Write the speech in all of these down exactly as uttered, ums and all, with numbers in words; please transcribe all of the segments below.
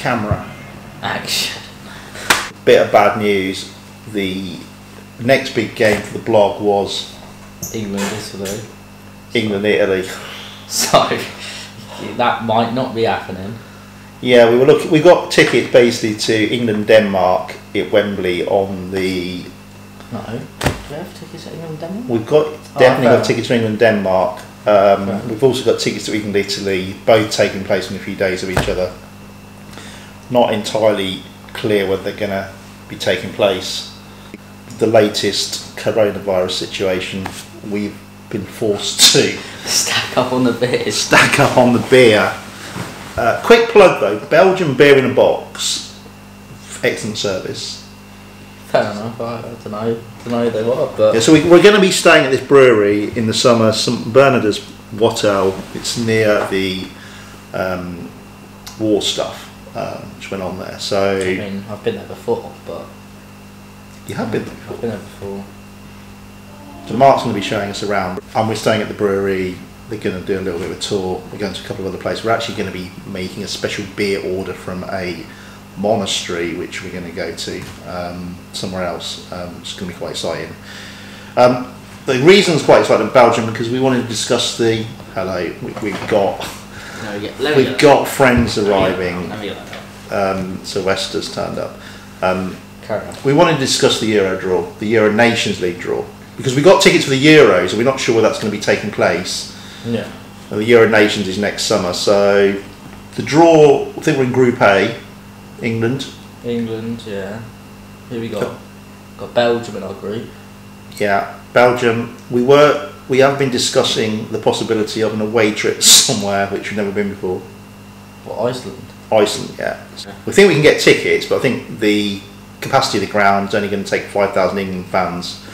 camera. Action. Bit of bad news, the next big game for the blog was England, Italy. England, Italy. So, that might not be happening. Yeah, we were looking, we got tickets basically to England, Denmark at Wembley on the... No, do we have tickets to England, Denmark? We've got, definitely oh, got tickets to England, Denmark. Um, right. We've also got tickets to England, Italy, both taking place in a few days of each other. Not entirely clear whether they're going to be taking place. The latest coronavirus situation, we've been forced to... Stack up on the beer. Stack up on the beer. Uh, quick plug though, Belgian beer in a box. Excellent service. Fair enough, I, I don't know, don't know who they were, but... Yeah, so we, we're going to be staying at this brewery in the summer, St Bernardus Wattel. It's near the um, war stuff um, which went on there, so... I mean, I've been there before, but... You have been there before? I've been there before. So Mark's going to be showing us around, and we're staying at the brewery. They're going to do a little bit of a tour. We're going to a couple of other places. We're actually going to be making a special beer order from a monastery, which we're going to go to um, somewhere else. Um, it's going to be quite exciting. Um, the reason's quite exciting in Belgium because we wanted to discuss the hello. We, we've got no, yeah, we've got friends arriving. No, yeah, no, yeah. Um, so Wester's turned up. Um, we wanted to discuss the Euro draw, the Euro Nations League draw, because we got tickets for the Euros, and we're not sure where that's going to be taking place. Yeah. The Euro Nations is next summer, so the draw. I think we're in Group A. England. England, yeah. Who we got? So, got Belgium in our group. Yeah, Belgium. We were. We have been discussing the possibility of an away trip somewhere which we've never been before. Well, Iceland. Iceland, yeah. yeah. We think we can get tickets, but I think the capacity of the ground is only going to take five thousand England fans.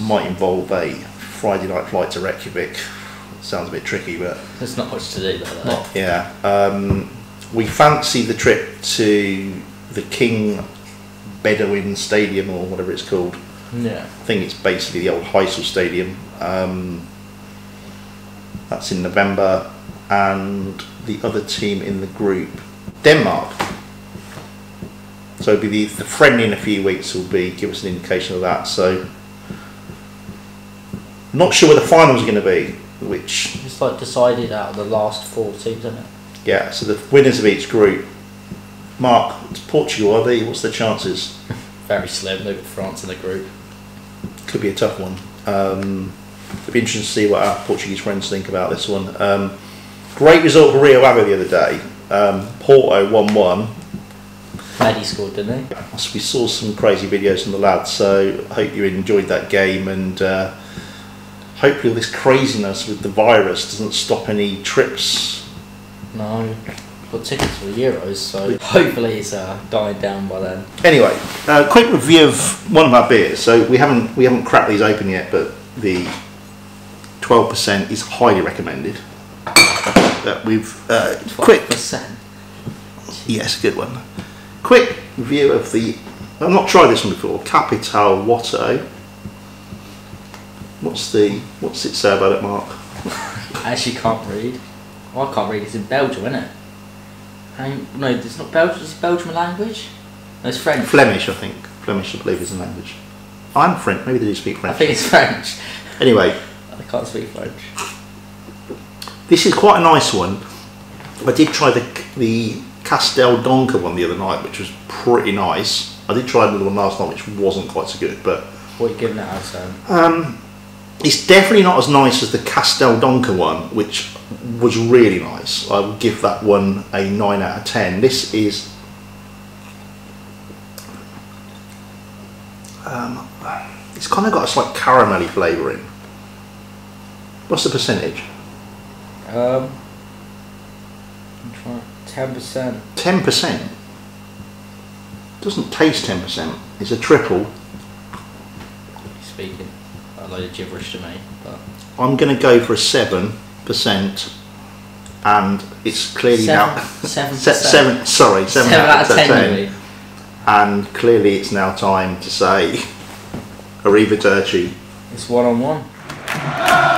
Might involve a Friday night flight to Reykjavik. Sounds a bit tricky, but there's not much to do though, though. Not, yeah. Um, we fancy the trip to the King Bedouin Stadium or whatever it's called. Yeah. I think it's basically the old Heysel Stadium. Um, that's in November, and the other team in the group, Denmark. So it'll be the, the friendly in a few weeks will be give us an indication of that. So not sure where the finals are going to be. Which it's like decided out of the last four teams, isn't it? Yeah, so the winners of each group. Mark, it's Portugal, are they? What's their chances? Very slim. They've got France in the group. Could be a tough one. Um, it'd be interesting to see what our Portuguese friends think about this one. Um, great result for Rio Ave the other day. Um, Porto one one. Maddie scored, didn't he? We saw some crazy videos from the lads, so I hope you enjoyed that game and. Uh, Hopefully all this craziness with the virus doesn't stop any trips. No, got tickets for the Euros, so hopefully it's uh, died down by then. Anyway, a uh, quick review of one of our beers. So we haven't we haven't cracked these open yet, but the twelve percent is highly recommended. Uh, we've uh, quick percent. Yes, good one. Quick review of the. I've not tried this one before. Capital Watou. What's the what's it say about it, Mark? I actually can't read. Oh, I can't read. It's in Belgium, isn't it? And, no, it's not Belgium. It's Belgium language. No, it's French. Flemish, I think. Flemish, I believe, is the language. I'm French. Maybe they do speak French. I think it's French. Anyway, I can't speak French. This is quite a nice one. I did try the the Castel Donca one the other night, which was pretty nice. I did try another one last night, which wasn't quite so good. But what are you giving it out of? Um. It's definitely not as nice as the Castel Donca one, which was really nice. I would give that one a nine out of ten. This is... Um, it's kind of got a slight caramelly flavour in. What's the percentage? Um, ten percent. ten percent? Doesn't taste ten percent. It's a triple. Speaking. A load of gibberish to me, but I'm going to go for a seven percent, and it's clearly seven, now seven, se seven. Sorry, seven, seven out, out of ten. ten and clearly, it's now time to say, "Arrivederci." It's one on one.